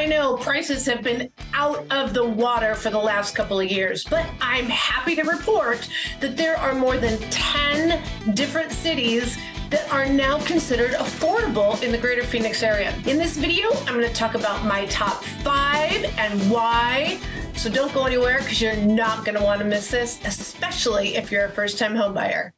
I know prices have been out of the water for the last couple of years, but I'm happy to report that there are more than 10 different cities that are now considered affordable in the greater Phoenix area. In this video, I'm gonna talk about my top 5 and why. So don't go anywhere because you're not gonna wanna miss this, especially if you're a first-time home buyer.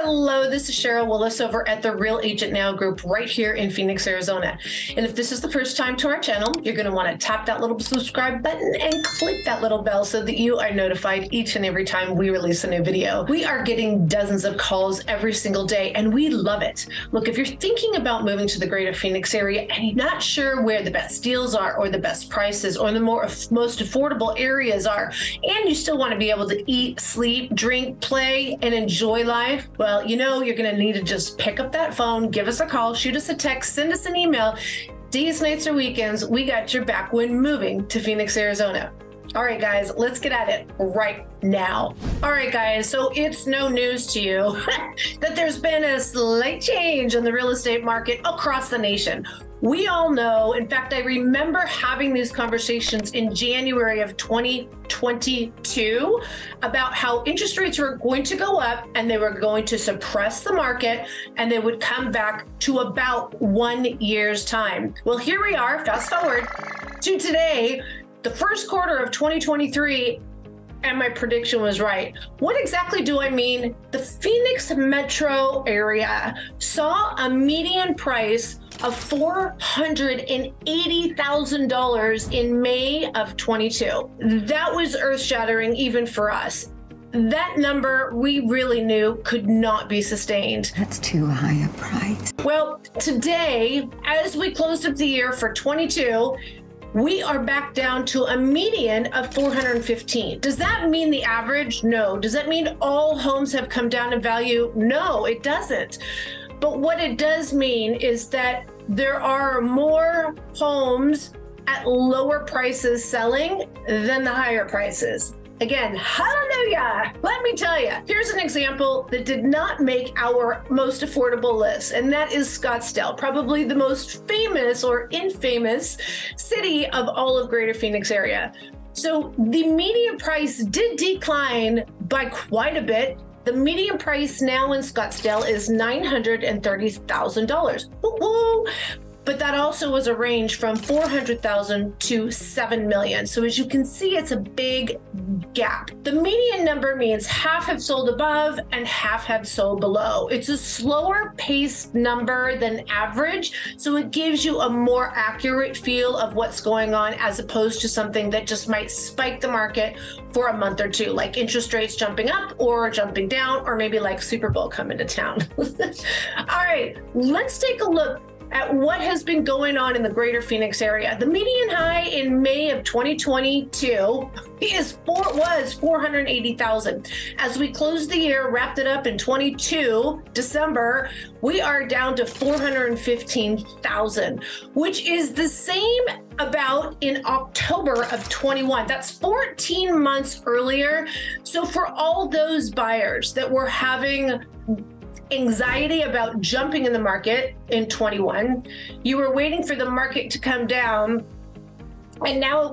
Hello, this is Cheryl Willis over at the Real Agent Now group right here in Phoenix, Arizona. And if this is the first time to our channel, you're going to want to tap that little subscribe button and click that little bell so that you are notified each and every time we release a new video. We are getting dozens of calls every single day and we love it. Look, if you're thinking about moving to the greater Phoenix area and you're not sure where the best deals are or the best prices or the most affordable areas are, and you still want to be able to eat, sleep, drink, play, and enjoy life, well, you know you're going to need to just pick up that phone, give us a call, shoot us a text, send us an email. Days, nights, or weekends, we got your back when moving to Phoenix, Arizona. All right, guys, let's get at it right now. All right, guys, so it's no news to you that there's been a slight change in the real estate market across the nation. We all know, in fact, I remember having these conversations in January of 2022 about how interest rates were going to go up and they were going to suppress the market and they would come back to about 1 year's time. Well, here we are, fast forward to today, the first quarter of 2023, and my prediction was right. What exactly do I mean? The Phoenix metro area saw a median price of $480,000 in May of 22. That was earth-shattering even for us. That number we really knew could not be sustained. That's too high a price. Well, today, as we closed up the year for 22, we are back down to a median of 415. Does that mean the average? No. Does that mean all homes have come down in value? No, it doesn't. But what it does mean is that there are more homes at lower prices selling than the higher prices. Again, hallelujah, let me tell you. Here's an example that did not make our most affordable list, and that is Scottsdale, probably the most famous or infamous city of all of greater Phoenix area. So the median price did decline by quite a bit. The median price now in Scottsdale is $930,000. Woo-hoo! But that also was a range from $400,000 to $7 million. So as you can see, it's a big gap. The median number means half have sold above and half have sold below. It's a slower paced number than average. So it gives you a more accurate feel of what's going on as opposed to something that just might spike the market for a month or two, like interest rates jumping up or jumping down, or maybe like Super Bowl coming to town. All right, let's take a look at what has been going on in the greater Phoenix area. The median high in May of 2022 was $480,000. As we closed the year, wrapped it up in December 22, we are down to $415,000, which is the same about in October of 21. That's 14 months earlier. So for all those buyers that were having anxiety about jumping in the market in 21, you were waiting for the market to come down, and now it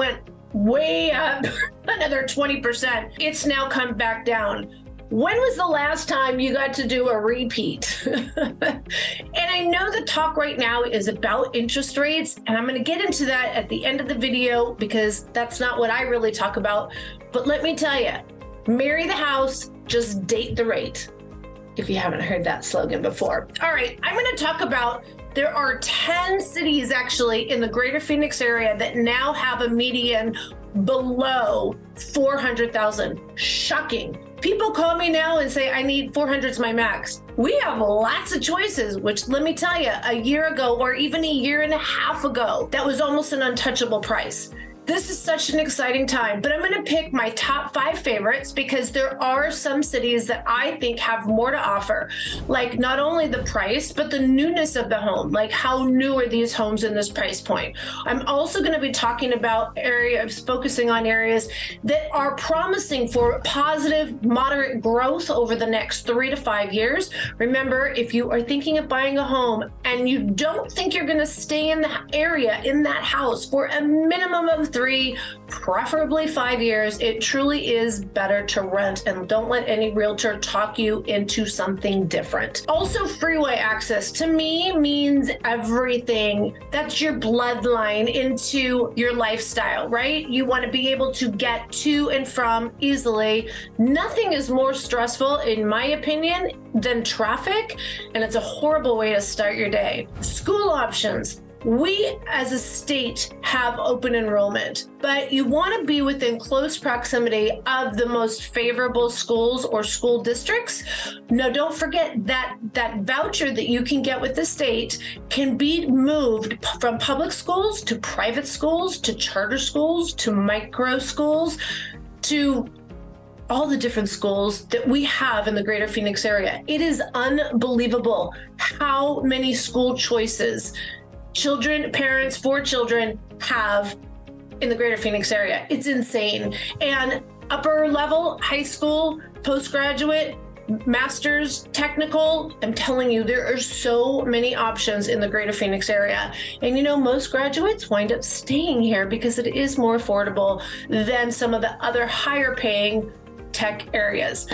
went way up another 20%. It's now come back down. When was the last time you got to do a repeat? And I know the talk right now is about interest rates, and I'm going to get into that at the end of the video because that's not what I really talk about. But let me tell you, marry the house, just date the rate, if you haven't heard that slogan before. All right, I'm gonna talk about, there are 10 cities actually in the greater Phoenix area that now have a median below 400,000. Shocking. People call me now and say, I need 400's my max. We have lots of choices, which let me tell you, a year ago or even a year and a half ago, that was almost an untouchable price. This is such an exciting time, but I'm going to pick my top 5 favorites because there are some cities that I think have more to offer, like not only the price, but the newness of the home, like how new are these homes in this price point. I'm also going to be talking about focusing on areas that are promising for positive, moderate growth over the next 3 to 5 years. Remember, if you are thinking of buying a home and you don't think you're going to stay in the area, in that house for a minimum of 3, preferably 5 years, it truly is better to rent, and don't let any realtor talk you into something different. Also, freeway access to me means everything. That's your bloodline into your lifestyle, right? You want to be able to get to and from easily. Nothing is more stressful, in my opinion, than traffic, and it's a horrible way to start your day. School options. We as a state have open enrollment, but you want to be within close proximity of the most favorable schools or school districts. Now, don't forget that that voucher that you can get with the state can be moved from public schools to private schools, to charter schools, to micro schools, to all the different schools that we have in the greater Phoenix area. It is unbelievable how many school choices children, parents, for children have in the greater Phoenix area. It's insane. And upper level, high school, postgraduate, master's, technical, I'm telling you, there are so many options in the greater Phoenix area. And you know, most graduates wind up staying here because it is more affordable than some of the other higher paying tech areas.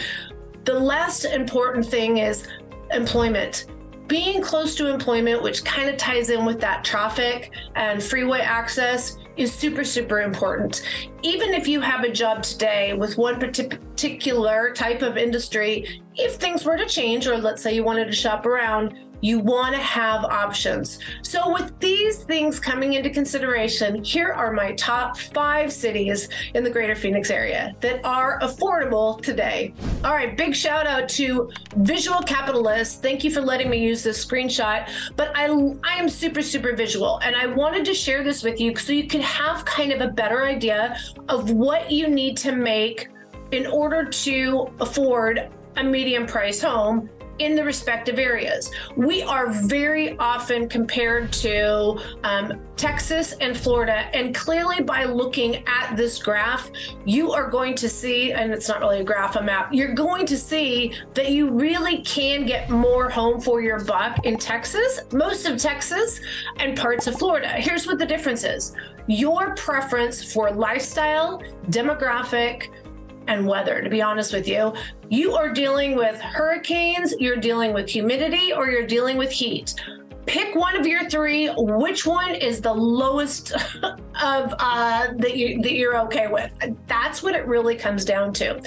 The last important thing is employment. Being close to employment, which kind of ties in with that traffic and freeway access, is super, super important. Even if you have a job today with one particular type of industry, if things were to change, or let's say you wanted to shop around, you want to have options. So with these things coming into consideration, here are my top 5 cities in the greater Phoenix area that are affordable today. All right, big shout out to Visual Capitalist. Thank you for letting me use this screenshot, but I am super, super visual, and I wanted to share this with you so you could have kind of a better idea of what you need to make in order to afford a medium price home in the respective areas. We are very often compared to Texas and Florida, and clearly by looking at this graph, you are going to see, and it's not really a graph, a map, you're going to see that you really can get more home for your buck in Texas, most of Texas, and parts of Florida. Here's what the difference is. Your preference for lifestyle, demographic, and weather, to be honest with you. You are dealing with hurricanes, you're dealing with humidity, or you're dealing with heat. Pick one of your 3, which one is the lowest of that you're okay with. That's what it really comes down to.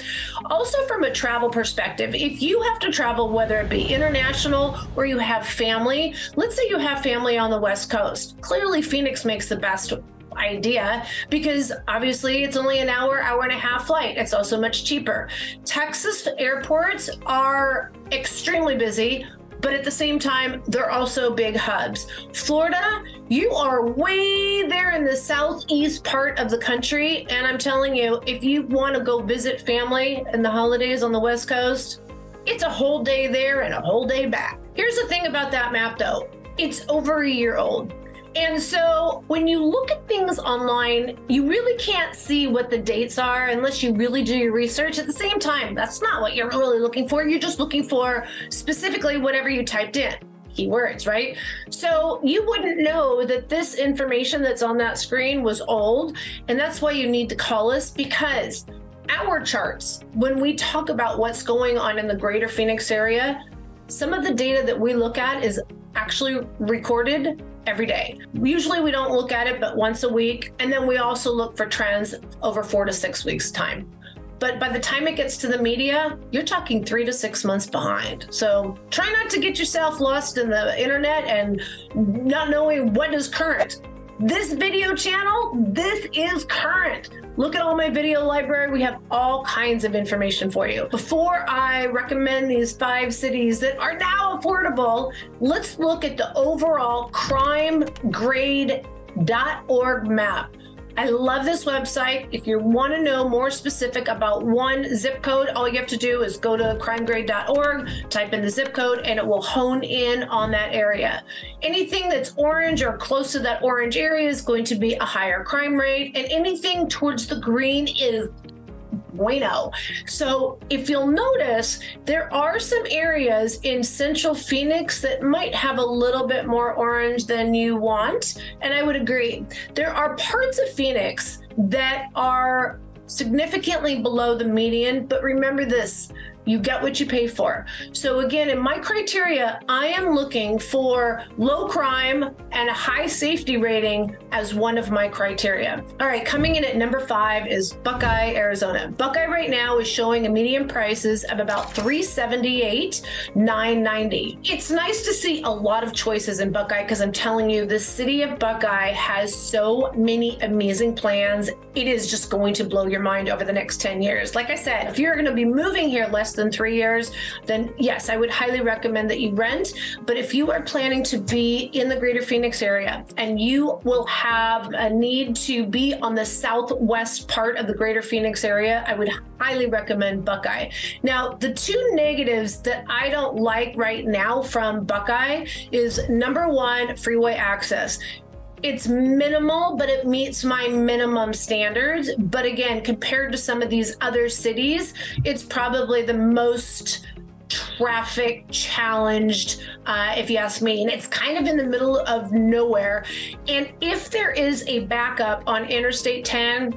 Also, from a travel perspective, if you have to travel, whether it be international or you have family, let's say you have family on the West Coast, clearly Phoenix makes the best idea because obviously it's only an hour and a half flight. It's also much cheaper. Texas airports are extremely busy, but at the same time, they're also big hubs. Florida, you are way there in the southeast part of the country. And I'm telling you, if you want to go visit family in the holidays on the West Coast, it's a whole day there and a whole day back. Here's the thing about that map though. It's over a year old. And so when you look at things online, you really can't see what the dates are unless you really do your research. At the same time, that's not what you're really looking for. You're just looking for specifically whatever you typed in, keywords, right? So you wouldn't know that this information that's on that screen was old. And that's why you need to call us, because our charts, when we talk about what's going on in the greater Phoenix area, some of the data that we look at is actually recorded every day. Usually we don't look at it but once a week, and then we also look for trends over 4 to 6 weeks time. But by the time it gets to the media, you're talking 3 to 6 months behind. So try not to get yourself lost in the internet and not knowing what is current. This video channel, this is current. Look at all my video library. We have all kinds of information for you. Before I recommend these 5 cities that are now affordable, let's look at the overall crimegrade.org map. I love this website. If you want to know more specific about one zip code, all you have to do is go to crimegrade.org, type in the zip code, and it will hone in on that area. Anything that's orange or close to that orange area is going to be a higher crime rate, and anything towards the green is bueno. So if you'll notice, there are some areas in central Phoenix that might have a little bit more orange than you want. And I would agree. There are parts of Phoenix that are significantly below the median, but remember this, you get what you pay for. So again, in my criteria, I am looking for low crime and a high safety rating as one of my criteria. All right, coming in at number 5 is Buckeye, Arizona. Buckeye right now is showing a median prices of about $378, $990. It's nice to see a lot of choices in Buckeye because I'm telling you, the city of Buckeye has so many amazing plans. It is just going to blow your mind over the next 10 years. Like I said, if you're gonna be moving here less than 3 years, then yes, I would highly recommend that you rent. But if you are planning to be in the greater Phoenix area and you will have a need to be on the southwest part of the greater Phoenix area, I would highly recommend Buckeye. Now, the two negatives that I don't like right now from Buckeye is number 1, freeway access. It's minimal, but it meets my minimum standards. But again, compared to some of these other cities, it's probably the most traffic challenged, if you ask me, and it's kind of in the middle of nowhere. And if there is a backup on Interstate 10,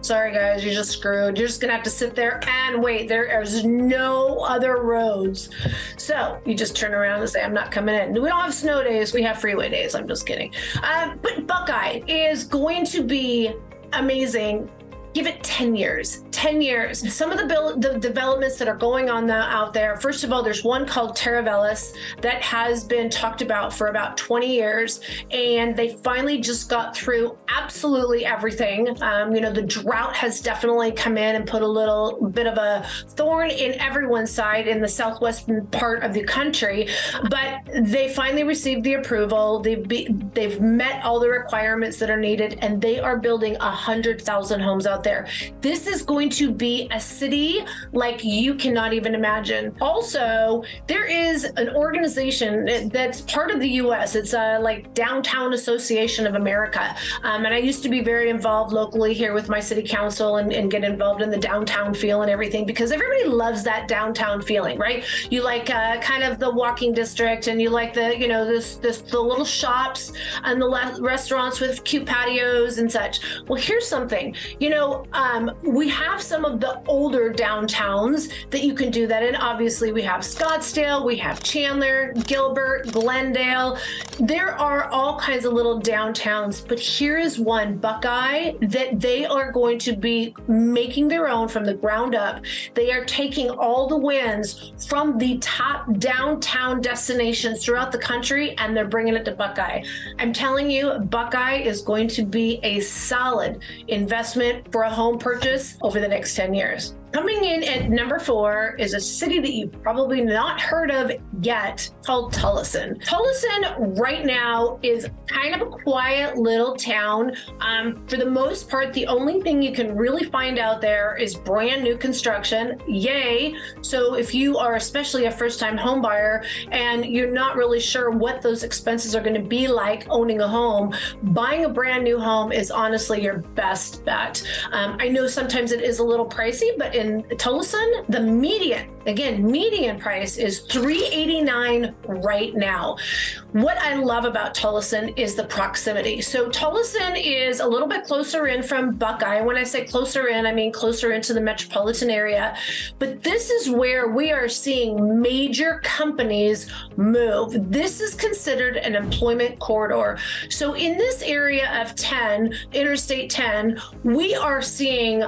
sorry guys, you're just screwed. You're just gonna have to sit there and wait. There's no other roads. So you just turn around and say, I'm not coming in. We don't have snow days, we have freeway days. I'm just kidding. But Buckeye is going to be amazing. Give it 10 years, 10 years. Some of the developments that are going on out there, first of all, there's one called Terravellus that has been talked about for about 20 years, and they finally just got through absolutely everything. You know, the drought has definitely come in and put a little bit of a thorn in everyone's side in the southwestern part of the country, but they finally received the approval. They've met all the requirements that are needed, and they are building 100,000 homes out there. This is going to be a city like you cannot even imagine. Also, there is an organization that's part of the U.S. It's like Downtown Association of America. And I used to be very involved locally here with my city council and get involved in the downtown feel and everything, because everybody loves that downtown feeling, right? You like kind of the walking district, and you like the, you know, the little shops and the restaurants with cute patios and such. Well, here's something, you know, we have some of the older downtowns that you can do that in. Obviously, we have Scottsdale, we have Chandler, Gilbert, Glendale. There are all kinds of little downtowns, but here is one, Buckeye, that they are going to be making their own from the ground up. They are taking all the wins from the top downtown destinations throughout the country, and they're bringing it to Buckeye. I'm telling you, Buckeye is going to be a solid investment for a home purchase over the next 10 years. Coming in at number 4 is a city that you've probably not heard of yet called Tullison. Tullison right now is kind of a quiet little town. For the most part, the only thing you can really find out there is brand new construction. Yay. So if you are especially a first-time home buyer and you're not really sure what those expenses are going to be like owning a home, buying a brand new home is honestly your best bet. I know sometimes it is a little pricey, but in Tullison, the median, again, median price is $389 right now. What I love about Tullison is the proximity. So Tullison is a little bit closer in from Buckeye. When I say closer in, I mean closer into the metropolitan area. But this is where we are seeing major companies move. This is considered an employment corridor. So in this area of 10, Interstate 10, we are seeing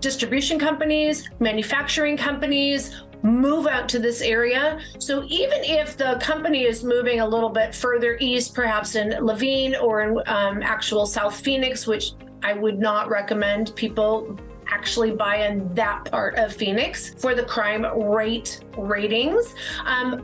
distribution companies, manufacturing companies, move out to this area. So even if the company is moving a little bit further east, perhaps in Levine or in actual South Phoenix, which I would not recommend people actually buy in that part of Phoenix for the crime rate ratings.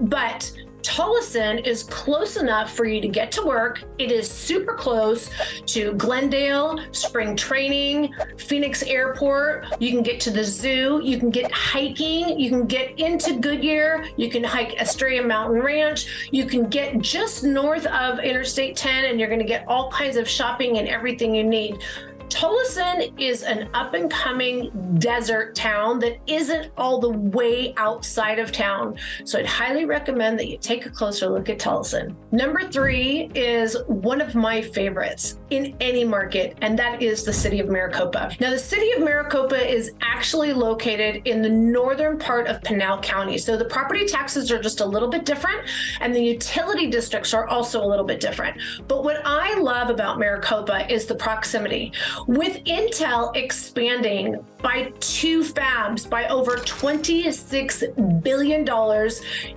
But Tolleson is close enough for you to get to work. It is super close to Glendale, spring training, Phoenix Airport. You can get to the zoo. You can get hiking. You can get into Goodyear. You can hike Estrella Mountain Ranch. You can get just north of Interstate 10, and you're going to get all kinds of shopping and everything you need. Tolleson is an up-and-coming desert town that isn't all the way outside of town. So I'd highly recommend that you take a closer look at Tolleson. Number 3 is one of my favorites in any market, and that is the city of Maricopa. Now, the city of Maricopa is actually located in the northern part of Pinal County. So the property taxes are just a little bit different, and the utility districts are also a little bit different. But what I love about Maricopa is the proximity. With Intel expanding by 2 fabs by over $26 billion,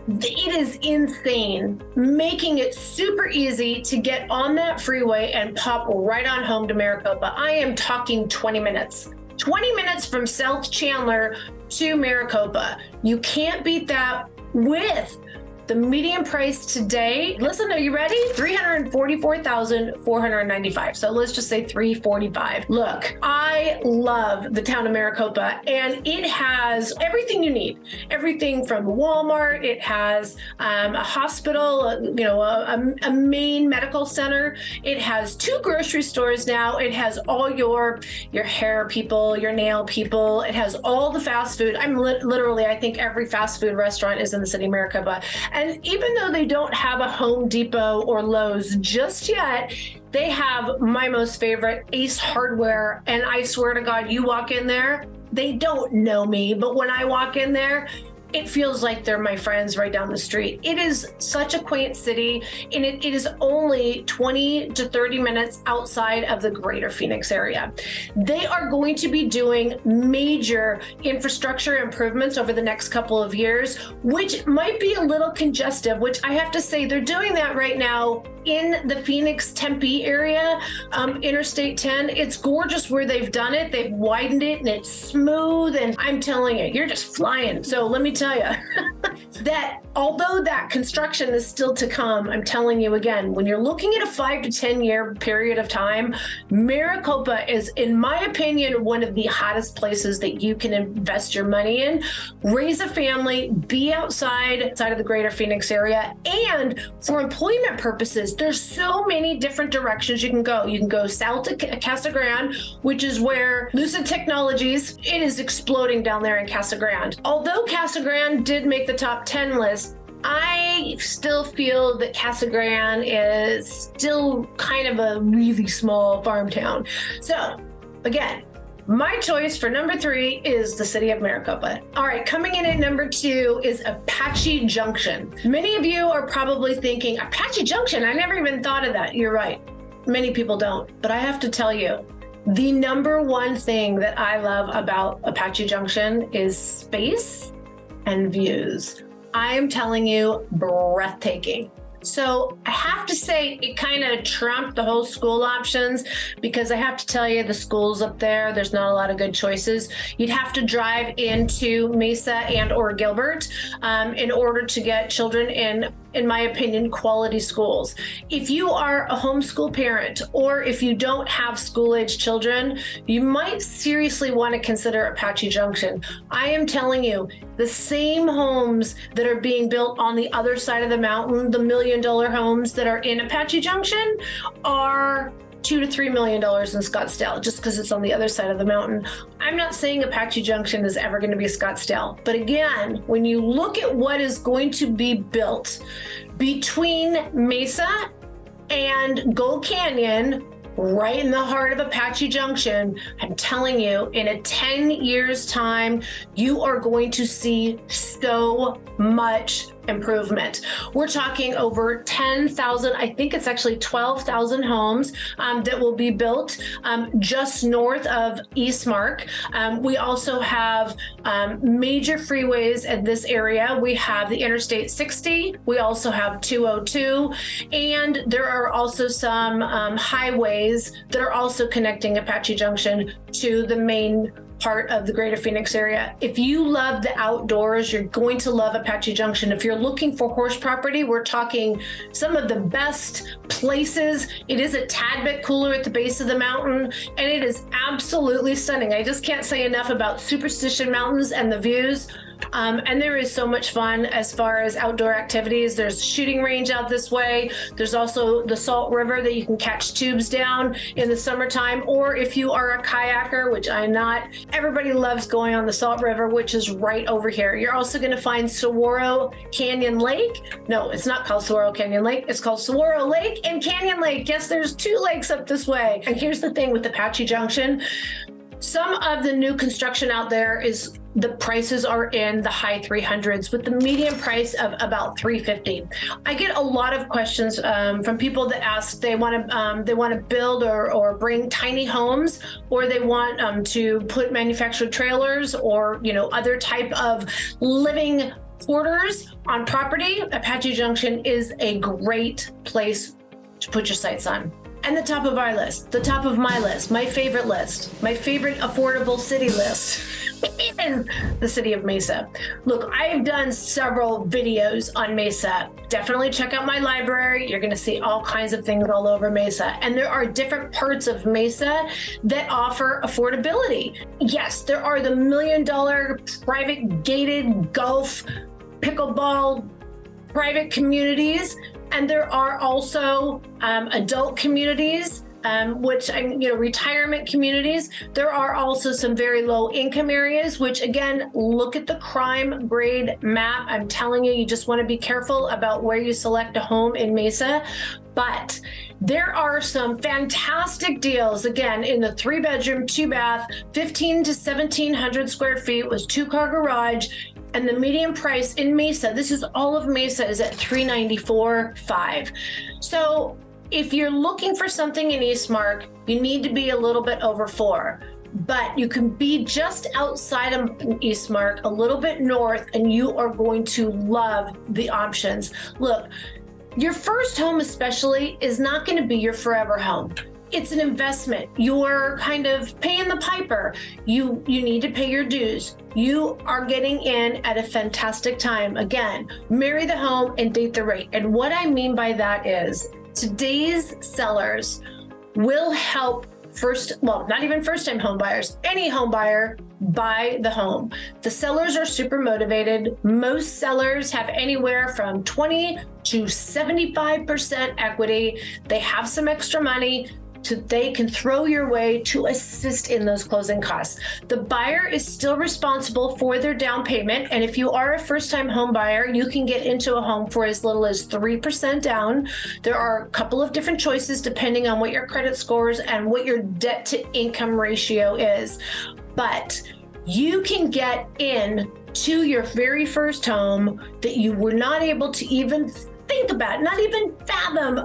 it is insane, making it super easy to get on that freeway and pop right on home to Maricopa. I am talking 20 minutes. 20 minutes from South Chandler to Maricopa. You can't beat that with the median price today, listen, are you ready? $344,495. So let's just say $345. Look, I love the town of Maricopa, and it has everything you need. Everything from Walmart, it has a hospital, you know, a main medical center. It has 2 grocery stores now. It has all your hair people, your nail people. It has all the fast food. I'm literally, I think every fast food restaurant is in the city of Maricopa. And even though they don't have a Home Depot or Lowe's just yet, they have my most favorite, Ace Hardware. And I swear to God, you walk in there, they don't know me, but when I walk in there, it feels like they're my friends right down the street. It is such a quaint city, and it is only 20 to 30 minutes outside of the greater Phoenix area. They are going to be doing major infrastructure improvements over the next couple of years, which might be a little congestive, which I have to say they're doing that right now in the Phoenix-Tempe area, Interstate 10. It's gorgeous where they've done it. They've widened it, and it's smooth, and I'm telling you, you're just flying. So let me tell you that although that construction is still to come, I'm telling you again, when you're looking at a 5 to 10 year period of time, Maricopa is, in my opinion, one of the hottest places that you can invest your money in, raise a family, be outside of the greater Phoenix area. And for employment purposes, there's so many different directions you can go. You can go south to Casa Grande, which is where Lucid Technologies, it is exploding down there in Casa Grande. Although Casa Grande did make the top 10 list, I still feel that Casa Grande is still kind of a really small farm town. So again, my choice for number 3 is the city of Maricopa. All right, coming in at number 2 is Apache Junction. Many of you are probably thinking, Apache Junction, I never even thought of that. You're right, many people don't, but I have to tell you, the number one thing that I love about Apache Junction is space and views. I am telling you, breathtaking. So I have to say it kind of trumped the whole school options, because I have to tell you, the schools up there, there's not a lot of good choices. You'd have to drive into Mesa and or Gilbert in order to get children in my opinion, quality schools. If you are a homeschool parent, or if you don't have school-age children, you might seriously want to consider Apache Junction. I am telling you, the same homes that are being built on the other side of the mountain, the $1 million homes that are in Apache Junction, are $2 to $3 million in Scottsdale, just because it's on the other side of the mountain. I'm not saying Apache Junction is ever going to be Scottsdale, but again, when you look at what is going to be built between Mesa and Gold Canyon, right in the heart of Apache Junction, I'm telling you, in a 10 years time, you are going to see so much improvement. We're talking over 10,000, I think it's actually 12,000 homes that will be built just north of Eastmark. We also have major freeways in this area. We have the Interstate 60, we also have 202, and there are also some highways that are also connecting Apache Junction to the main part of the greater Phoenix area. If you love the outdoors, you're going to love Apache Junction. If you're looking for horse property, we're talking some of the best places. It is a tad bit cooler at the base of the mountain, and it is absolutely stunning. I just can't say enough about Superstition Mountains and the views. And there is so much fun as far as outdoor activities. There's a shooting range out this way. There's also the Salt River that you can catch tubes down in the summertime, or if you are a kayaker, which I'm not, everybody loves going on the Salt River, which is right over here. You're also going to find Saguaro Canyon Lake. No, it's not called Saguaro Canyon Lake. It's called Saguaro Lake and Canyon Lake. Yes, there's two lakes up this way. And here's the thing with Apache Junction. Some of the new construction out there is the prices are in the high 300s with the median price of about 350. I get a lot of questions from people that ask they want to build or bring tiny homes, or they want to put manufactured trailers or other type of living quarters on property. Apache Junction is a great place to put your sights on. And the top of our list, the top of my list, my favorite affordable city list, is the city of Mesa. Look, I've done several videos on Mesa. Definitely check out my library. You're gonna see all kinds of things all over Mesa. And there are different parts of Mesa that offer affordability. Yes, there are the $1 million private gated golf, pickleball, private communities. And there are also adult communities, which retirement communities. There are also some very low income areas, which again, look at the crime grade map. I'm telling you, you just want to be careful about where you select a home in Mesa. But there are some fantastic deals, again, in the 3-bedroom, 2-bath, 15 to 1,700 square feet with 2-car garage. And the median price in Mesa, this is all of Mesa, is at $394,500. So if you're looking for something in Eastmark, you need to be a little bit over 4. But you can be just outside of Eastmark, a little bit north, and you are going to love the options. Look, your first home especially is not going to be your forever home. It's an investment. You're kind of paying the piper. You need to pay your dues. You are getting in at a fantastic time. Again, marry the home and date the rate. And what I mean by that is today's sellers will help not even first-time home buyers, any home buyer buy the home. The sellers are super motivated. Most sellers have anywhere from 20 to 75% equity. They have some extra money. So they can throw your way to assist in those closing costs. The buyer is still responsible for their down payment. And if you are a first-time home buyer, you can get into a home for as little as 3% down. There are a couple of different choices depending on what your credit scores and what your debt to income ratio is. But you can get in to your very first home that you were not able to even think about, not even fathom,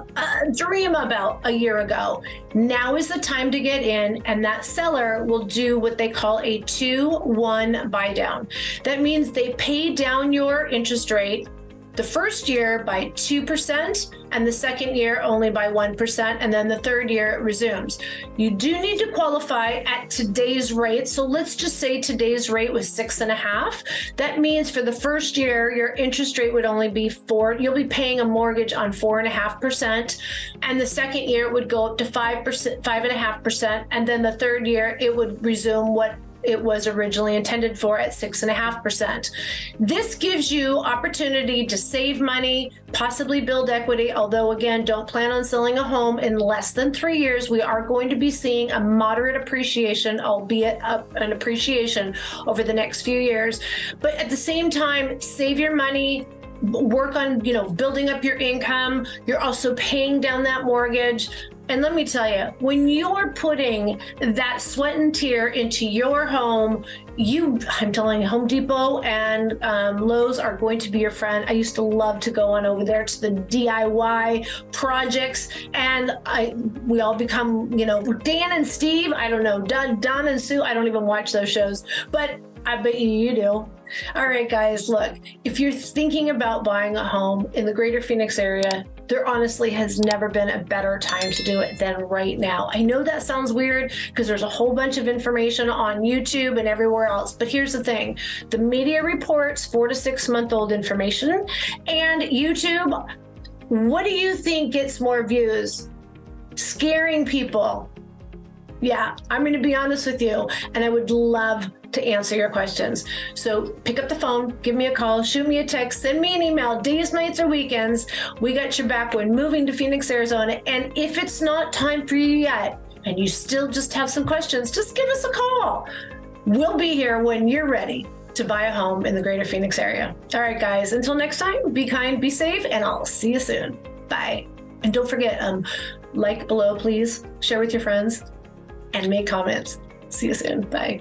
dream about a year ago. Now is the time to get in, and that seller will do what they call a 2-1 buy down. That means they pay down your interest rate the first year by 2%, and the second year only by 1%, and then the third year it resumes. You do need to qualify at today's rate. So let's just say today's rate was 6.5. That means for the first year, your interest rate would only be 4. You'll be paying a mortgage on 4.5%, and the second year it would go up to 5%, 5.5%, and then the third year it would resume what it was originally intended for at 6.5%. This gives you opportunity to save money, possibly build equity, although again, don't plan on selling a home in less than 3 years. We are going to be seeing a moderate appreciation, albeit an appreciation over the next few years. But at the same time, save your money, work on building up your income. You're also paying down that mortgage. And let me tell you, when you're putting that sweat and tear into your home, I'm telling you, Home Depot and Lowe's are going to be your friend. I used to love to go on over there to the DIY projects, and we all become, Dan and Steve, I don't know, Don and Sue, I don't even watch those shows, but I bet you do. All right, guys, look, if you're thinking about buying a home in the greater Phoenix area, There honestly has never been a better time to do it than right now. I know that sounds weird because there's a whole bunch of information on YouTube and everywhere else, but here's the thing. The media reports 4 to 6 month old information, and YouTube, what do you think gets more views? Scaring people. Yeah, I'm gonna be honest with you, and I would love to answer your questions. So pick up the phone, give me a call, shoot me a text, send me an email, days, nights, or weekends. We got your back when moving to Phoenix, Arizona. And if it's not time for you yet, and you still just have some questions, just give us a call. We'll be here when you're ready to buy a home in the greater Phoenix area. All right, guys, until next time, be kind, be safe, and I'll see you soon. Bye. And don't forget, like below, please, share with your friends, and make comments. See you soon, bye.